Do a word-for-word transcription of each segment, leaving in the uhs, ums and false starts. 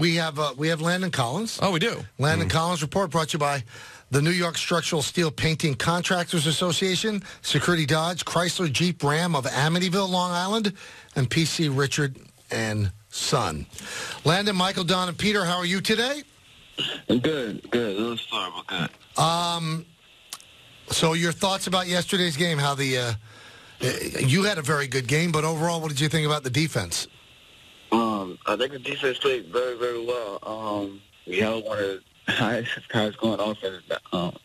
We have uh, we have Landon Collins. Oh, we do. Landon mm. Collins report brought to you by the New York Structural Steel Painting Contractors Association, Security Dodge, Chrysler Jeep Ram of Amityville, Long Island, and P C Richard and Son. Landon, Michael, Don, and Peter, how are you today? Good, good. A little storm, but good. Um, so your thoughts about yesterday's game? How the uh, you had a very good game, but overall, what did you think about the defense? Um, I think the defense played very, very well. Um, we held one of the highest, highest scoring offense um,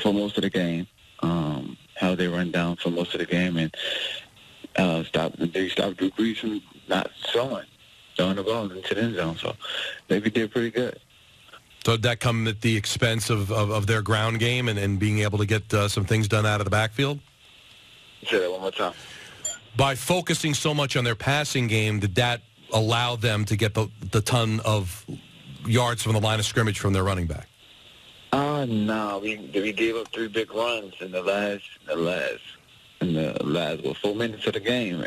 for most of the game. Um, how they run down for most of the game and uh, stop. They stopped Drew Brees from not throwing, throwing the ball into the end zone. So they did pretty good. So did that come at the expense of, of, of their ground game and, and being able to get uh, some things done out of the backfield? Say that one more time. By focusing so much on their passing game, did that allow them to get the, the ton of yards from the line of scrimmage from their running back? Uh, no, we we gave up three big runs in the last, the last, in the last well, four minutes of the game.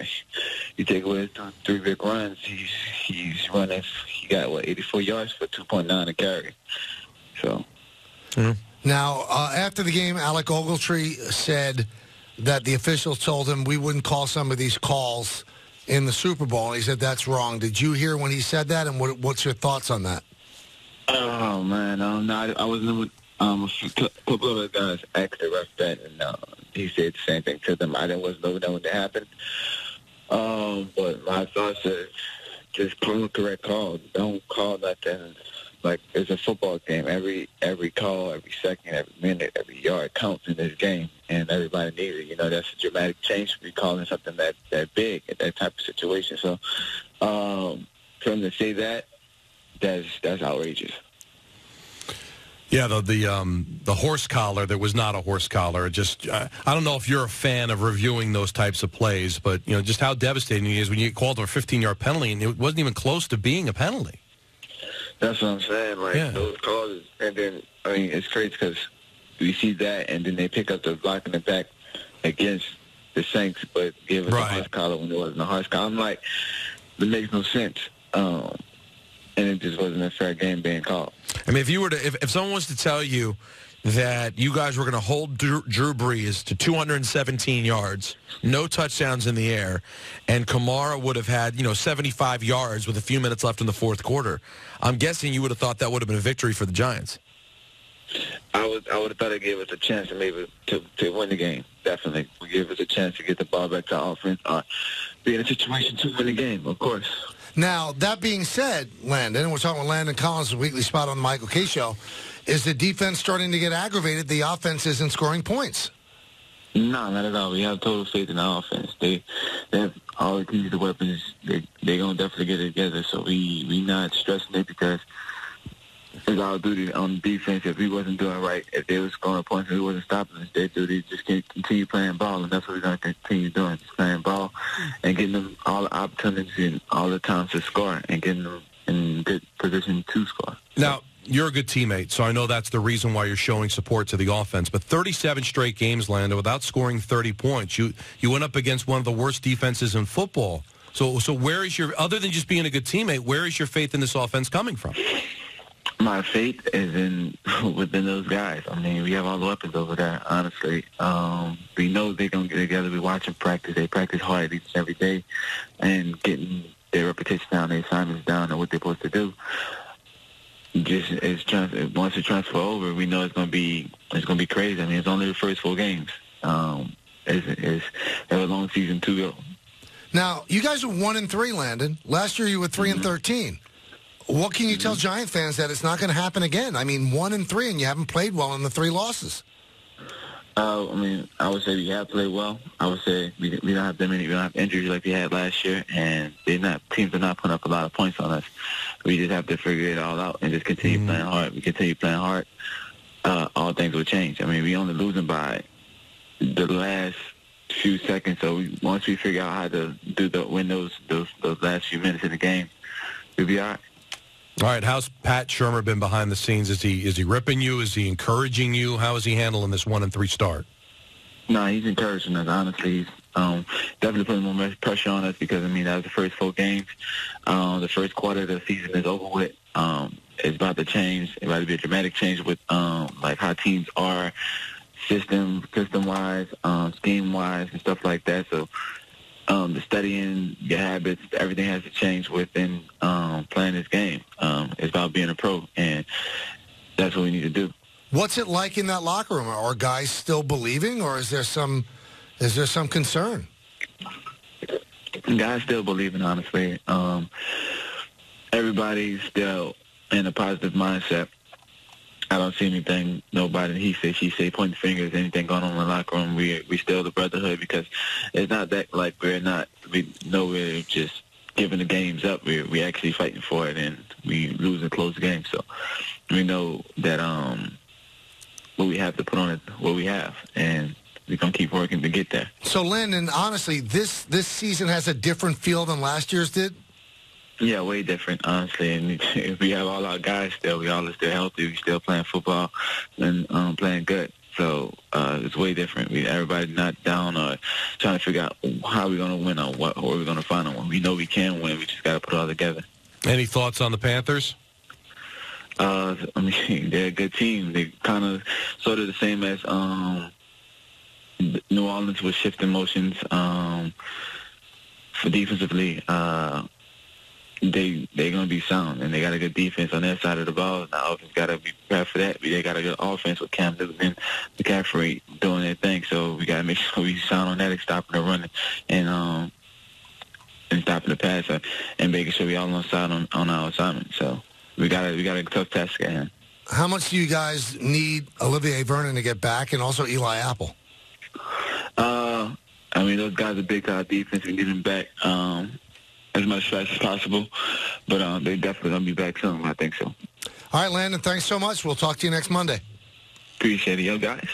You take away three big runs, he's he's running. He got what eighty-four yards for two point nine a carry. So mm-hmm. now, uh, after the game, Alec Ogletree said that the officials told him we wouldn't call some of these calls in the Super Bowl. He said that's wrong. Did you hear when he said that, and what, what's your thoughts on that? Oh, man. Um, no, I, I was in um, a couple of guys asked the ref that, and uh, he said the same thing to them. I didn't was know that would happen. Um, but my thoughts is just clean, correct call. Don't call nothing. Like, it's a football game. Every every call, every second, every minute, every yard counts in this game, and everybody needs it. You know, that's a dramatic change to be calling something that, that big at that type of situation. So um, for him to say that, that's that's outrageous. Yeah, the the, um, the horse collar that was not a horse collar. Just I, I don't know if you're a fan of reviewing those types of plays, but, you know, just how devastating it is when you get called for a fifteen-yard penalty, and it wasn't even close to being a penalty. That's what I'm saying, like, yeah. Those calls, and then, I mean, it's crazy because we see that, and then they pick up the block in the back against the Saints, but give us right. a horse collar when it wasn't a horse collar. I'm like, it makes no sense, um, and it just wasn't a fair game being called. I mean, if you were to, if, if someone was to tell you that you guys were going to hold Drew, Drew Brees to two hundred seventeen yards, no touchdowns in the air, and Kamara would have had, you know, seventy-five yards with a few minutes left in the fourth quarter, I'm guessing you would have thought that would have been a victory for the Giants. I would I would have thought it gave us a chance to maybe to, to win the game. Definitely, we gave us a chance to get the ball back to our offense, uh, be in a situation to win the game, of course. Now, that being said, Landon, and we're talking with Landon Collins, the weekly spot on the Michael Kay Show, is the defense starting to get aggravated? The offense isn't scoring points. No, not at all. We have total faith in the offense. They, they have all the keys to weapons. They, they gonna definitely get it together. So we we not stressing it because it's our duty on defense. If we wasn't doing right, if they was scoring points, if we wasn't stopping us, their duty just continue playing ball, and that's what we're gonna continue doing: just playing ball and getting them all the opportunities and all the times to score, and getting them in good position to score. Now, you're a good teammate, so I know that's the reason why you're showing support to the offense. But thirty-seven straight games, Landon, without scoring thirty points. You you went up against one of the worst defenses in football. So so where is your, other than just being a good teammate, where is your faith in this offense coming from? My faith is in within those guys. I mean, we have all the weapons over there, honestly. Um, we know they're going to get together. We watch them practice. They practice hard each and every day and getting their repetition down, their assignments down, and what they're supposed to do. Just it's trans, once the transfer over, we know it's gonna be it's gonna be crazy. I mean, it's only the first four games. Um, it's it's it was a long season to go. Now you guys are one and three, Landon. Last year you were three mm-hmm. and thirteen. What can you mm-hmm. tell Giant fans that it's not going to happen again? I mean, one and three, and you haven't played well in the three losses. Uh, I mean, I would say we have played well. I would say we we don't have that many. We don't have injuries like we had last year, and they're not teams are not putting up a lot of points on us. We just have to figure it all out and just continue mm. playing hard. We continue playing hard. Uh, all things will change. I mean, we only losing by the last few seconds. So we, once we figure out how to do the win those those, those last few minutes in the game, we'll be all right. All right. How's Pat Shermer been behind the scenes? Is he is he ripping you? Is he encouraging you? How is he handling this one and three start? No, he's encouraging us. Honestly, he's Um, definitely putting more pressure on us because, I mean, that was the first four games. Um, the first quarter of the season is over with. Um, it's about to change. It's about to be a dramatic change with, um, like, how teams are system, system-wise, um, scheme-wise, and stuff like that. So um, the studying, your habits, everything has to change within um, playing this game. Um, it's about being a pro, and that's what we need to do. What's it like in that locker room? Are guys still believing, or is there some is there some concern? Guys still believing, honestly. Um, everybody's still in a positive mindset. I don't see anything, nobody, he say, she say, pointing fingers, anything going on in the locker room. We we still the brotherhood because it's not that like we're not, we know we're just giving the games up. We're we actually fighting for it, and we lose a close game. So we know that um, what we have to put on it, what we have, and we're going to keep working to get there. So, Landon, honestly, this, this season has a different feel than last year's did? Yeah, way different, honestly. And if we have all our guys still, we all are still healthy, we still playing football and um, playing good. So uh, it's way different. We everybody's not down or trying to figure out how we're going to win or what or we're going to find a win. We know we can win. We just got to put it all together. Any thoughts on the Panthers? Uh, I mean, they're a good team. They kind of sort of the same as um, New Orleans with shifting motions um, for defensively. Uh, They they're gonna be sound, and they got a good defense on their side of the ball. And the offense gotta be prepared for that. They got a good offense with Cam Newton and McCaffrey doing their thing. So we gotta make sure we sound on that, and stopping the running, and um and stopping the passer, and making sure we all on side on, on our assignment. So we got we got a tough task at hand. How much do you guys need Olivier Vernon to get back, and also Eli Apple? Uh, I mean, those guys are big to our defense. We need them back. Um. As much fast as possible, but um, they're definitely going to be back soon. I think so. All right, Landon, thanks so much. We'll talk to you next Monday. Appreciate it, yo, guys.